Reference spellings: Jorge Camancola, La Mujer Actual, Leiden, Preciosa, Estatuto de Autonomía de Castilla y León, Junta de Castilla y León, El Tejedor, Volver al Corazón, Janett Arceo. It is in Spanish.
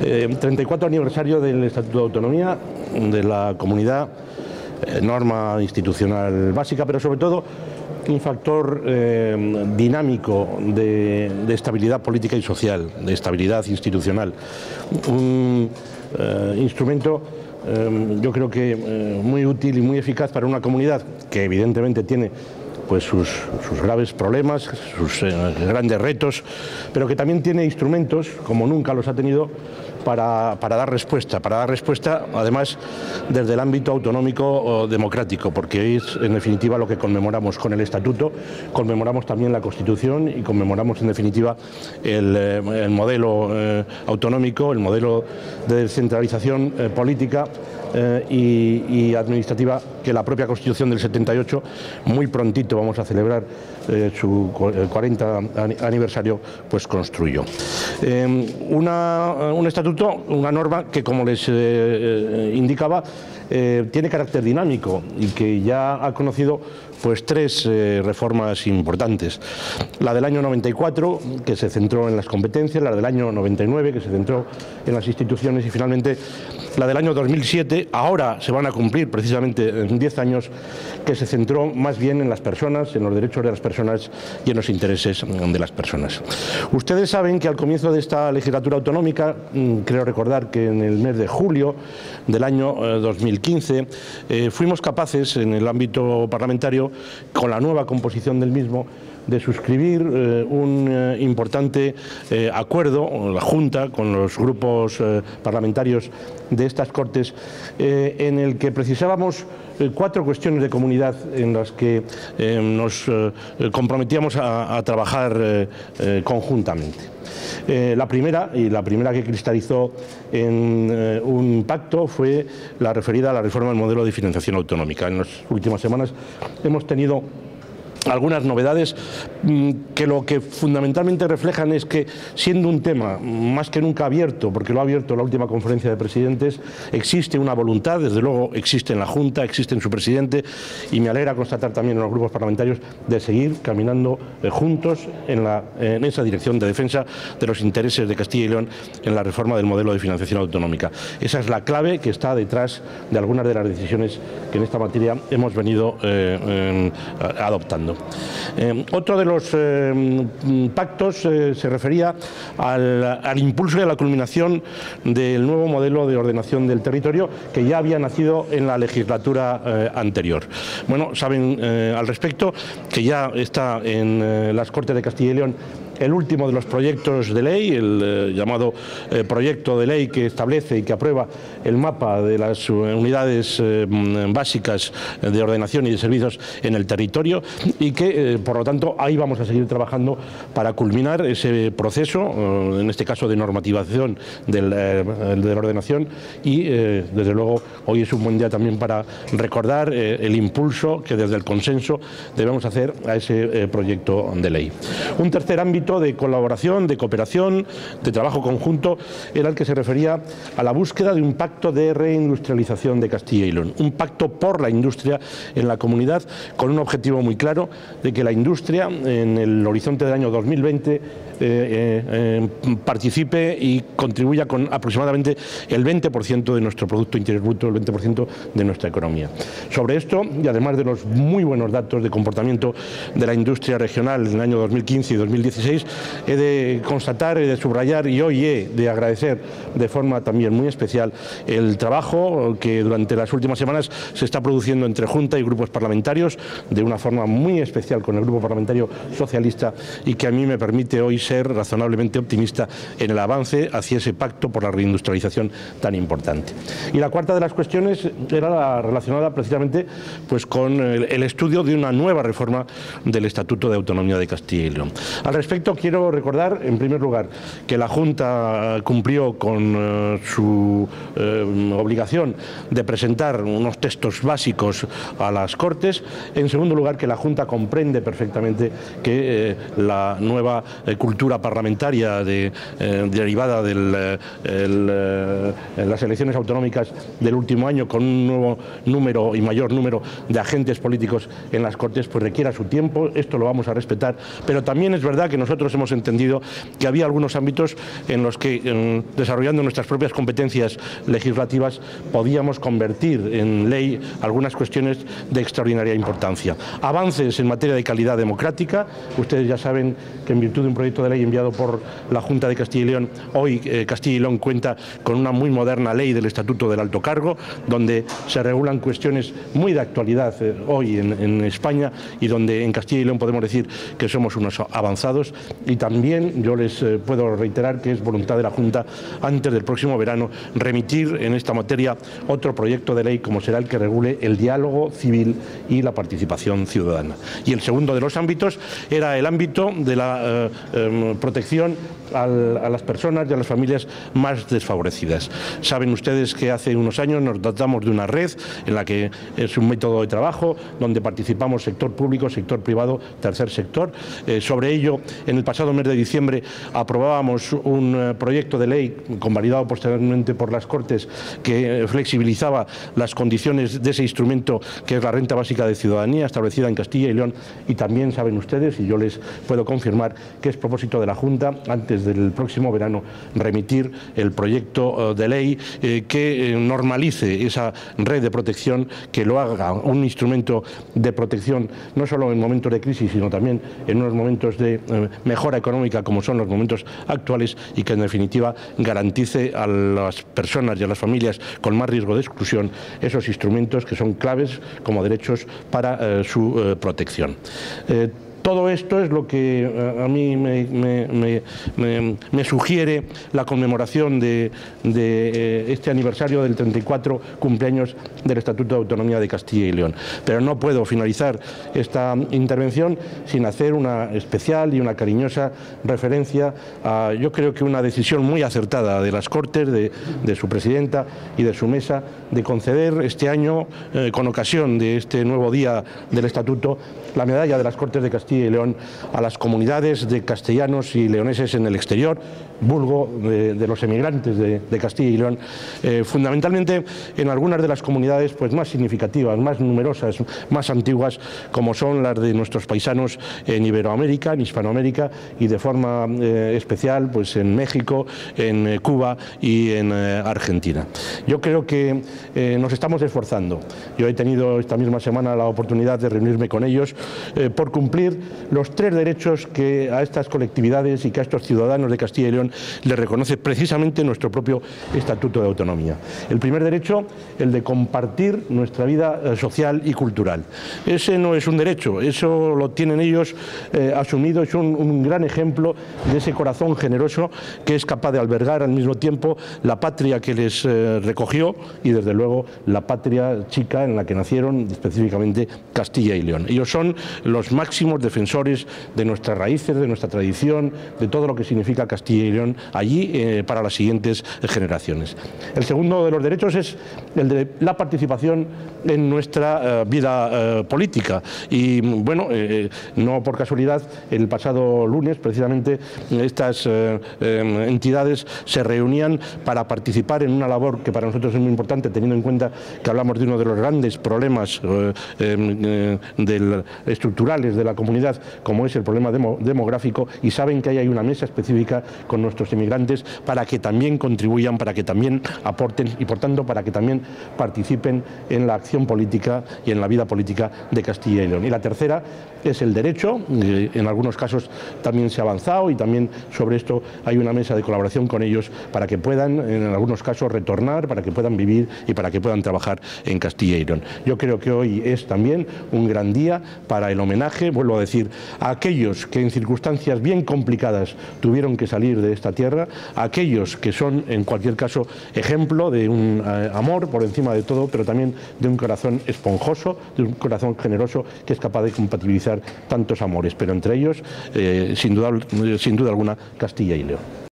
34 aniversario del Estatuto de Autonomía de la Comunidad, norma institucional básica, pero sobre todo un factor dinámico de estabilidad política y social, de estabilidad institucional. Un instrumento yo creo que muy útil y muy eficaz para una comunidad que evidentemente tiene pues sus graves problemas, sus grandes retos, pero que también tiene instrumentos, como nunca los ha tenido, para dar respuesta, además, desde el ámbito autonómico o democrático, porque es, en definitiva, lo que conmemoramos con el Estatuto, conmemoramos también la Constitución y conmemoramos, en definitiva, el modelo autonómico, el modelo de descentralización política y administrativa que la propia Constitución del 78, muy prontito vamos a celebrar su 40 aniversario, pues construyó. Un estatuto, una norma que, como les indicaba, tiene carácter dinámico y que ya ha conocido pues tres reformas importantes. La del año 94, que se centró en las competencias, la del año 99, que se centró en las instituciones, y finalmente la del año 2007, ahora se van a cumplir precisamente 10 años, que se centró más bien en las personas, en los derechos de las personas y en los intereses de las personas. Ustedes saben que al comienzo de esta legislatura autonómica, creo recordar que en el mes de julio del año 2015, fuimos capaces en el ámbito parlamentario, con la nueva composición del mismo, de suscribir un importante acuerdo, la Junta, con los grupos parlamentarios de estas Cortes, en el que precisábamos cuatro cuestiones de comunidad en las que nos comprometíamos a trabajar conjuntamente. La primera que cristalizó en un pacto fue la referida a la reforma del modelo de financiación autonómica. En las últimas semanas hemos tenido algunas novedades que lo que fundamentalmente reflejan es que, siendo un tema más que nunca abierto, porque lo ha abierto la última conferencia de presidentes, existe una voluntad, desde luego existe en la Junta, existe en su presidente, y me alegra constatar también en los grupos parlamentarios, de seguir caminando juntos en esa dirección de defensa de los intereses de Castilla y León en la reforma del modelo de financiación autonómica. Esa es la clave que está detrás de algunas de las decisiones que en esta materia hemos venido adoptando. Otro de los pactos se refería al impulso y a la culminación del nuevo modelo de ordenación del territorio que ya había nacido en la legislatura anterior. Bueno, saben al respecto que ya está en las Cortes de Castilla y León el último de los proyectos de ley, el llamado proyecto de ley que establece y que aprueba el mapa de las unidades básicas de ordenación y de servicios en el territorio, y que, por lo tanto, ahí vamos a seguir trabajando para culminar ese proceso, en este caso de normativación de la ordenación, y, desde luego, hoy es un buen día también para recordar el impulso que desde el consenso debemos hacer a ese proyecto de ley. Un tercer ámbito de colaboración, de cooperación, de trabajo conjunto, era el que se refería a la búsqueda de un pacto de reindustrialización de Castilla y León, un pacto por la industria en la comunidad, con un objetivo muy claro de que la industria en el horizonte del año 2020 participe y contribuya con aproximadamente el 20% de nuestro Producto Interior Bruto, el 20% de nuestra economía. Sobre esto, y además de los muy buenos datos de comportamiento de la industria regional en el año 2015 y 2016, he de constatar, he de subrayar y hoy he de agradecer de forma también muy especial el trabajo que durante las últimas semanas se está produciendo entre Junta y grupos parlamentarios, de una forma muy especial con el Grupo Parlamentario Socialista, y que a mí me permite hoy ser razonablemente optimista en el avance hacia ese pacto por la reindustrialización tan importante. Y la cuarta de las cuestiones era la relacionada precisamente pues con el estudio de una nueva reforma del Estatuto de Autonomía de Castilla y León. Al respecto, quiero recordar, en primer lugar, que la Junta cumplió con su obligación de presentar unos textos básicos a las Cortes. En segundo lugar, que la Junta comprende perfectamente que la nueva cultura parlamentaria derivada de las elecciones autonómicas del último año, con un nuevo número y mayor número de agentes políticos en las Cortes, pues requiera su tiempo. Esto lo vamos a respetar, pero también es verdad que nosotros nosotros hemos entendido que había algunos ámbitos en los que, desarrollando nuestras propias competencias legislativas, podíamos convertir en ley algunas cuestiones de extraordinaria importancia. Avances en materia de calidad democrática. Ustedes ya saben que, en virtud de un proyecto de ley enviado por la Junta de Castilla y León, hoy Castilla y León cuenta con una muy moderna ley del Estatuto del Alto Cargo, donde se regulan cuestiones muy de actualidad hoy en España, y donde en Castilla y León podemos decir que somos unos avanzados. Y también yo les puedo reiterar que es voluntad de la Junta, antes del próximo verano, remitir en esta materia otro proyecto de ley, como será el que regule el diálogo civil y la participación ciudadana. Y el segundo de los ámbitos era el ámbito de la protección a las personas y a las familias más desfavorecidas. Saben ustedes que hace unos años nos dotamos de una red en la que es un método de trabajo donde participamos sector público, sector privado, tercer sector. Sobre ello, en el pasado mes de diciembre aprobábamos un proyecto de ley, convalidado posteriormente por las Cortes, que flexibilizaba las condiciones de ese instrumento que es la renta básica de ciudadanía, establecida en Castilla y León. Y también saben ustedes, y yo les puedo confirmar, que es propósito de la Junta, antes del próximo verano, remitir el proyecto de ley que normalice esa red de protección, que lo haga un instrumento de protección no solo en momentos de crisis, sino también en unos momentos de mejora económica como son los momentos actuales, y que en definitiva garantice a las personas y a las familias con más riesgo de exclusión esos instrumentos que son claves como derechos para su protección. Todo esto es lo que a mí me sugiere la conmemoración de este aniversario del 34 cumpleaños del Estatuto de Autonomía de Castilla y León. Pero no puedo finalizar esta intervención sin hacer una especial y una cariñosa referencia a, yo creo que, una decisión muy acertada de las Cortes, de su presidenta y de su mesa, de conceder este año, con ocasión de este nuevo día del Estatuto, la medalla de las Cortes de Castilla y León a las comunidades de castellanos y leoneses en el exterior, vulgo de los emigrantes de Castilla y León, fundamentalmente en algunas de las comunidades pues más significativas, más numerosas, más antiguas, como son las de nuestros paisanos en Iberoamérica, en Hispanoamérica, y de forma especial pues en México, en Cuba y en Argentina. Yo creo que nos estamos esforzando. Yo he tenido esta misma semana la oportunidad de reunirme con ellos por cumplir los tres derechos que a estas colectividades y que a estos ciudadanos de Castilla y León le reconoce precisamente nuestro propio Estatuto de Autonomía. El primer derecho, el de compartir nuestra vida social y cultural. Ese no es un derecho, eso lo tienen ellos asumido. Es un gran ejemplo de ese corazón generoso que es capaz de albergar al mismo tiempo la patria que les recogió y, desde luego, la patria chica en la que nacieron, específicamente Castilla y León. Ellos son los máximos defensores de nuestras raíces, de nuestra tradición, de todo lo que significa Castilla y León allí para las siguientes generaciones. El segundo de los derechos es el de la participación en nuestra vida política. Y bueno, no por casualidad, el pasado lunes precisamente estas entidades se reunían para participar en una labor que para nosotros es muy importante, teniendo en cuenta que hablamos de uno de los grandes problemas estructurales de la comunidad, como es el problema demográfico, y saben que ahí hay una mesa específica con nuestros inmigrantes para que también contribuyan, para que también aporten y, por tanto, para que también participen en la acción política y en la vida política de Castilla y León. Y la tercera es el derecho. En algunos casos también se ha avanzado y también sobre esto hay una mesa de colaboración con ellos para que puedan, en algunos casos, retornar, para que puedan vivir y para que puedan trabajar en Castilla y León. Yo creo que hoy es también un gran día para el homenaje, vuelvo a decir, a aquellos que en circunstancias bien complicadas tuvieron que salir de esta tierra, aquellos que son, en cualquier caso, ejemplo de un amor por encima de todo, pero también de un corazón esponjoso, de un corazón generoso que es capaz de compatibilizar tantos amores, pero entre ellos, sin duda alguna, Castilla y León.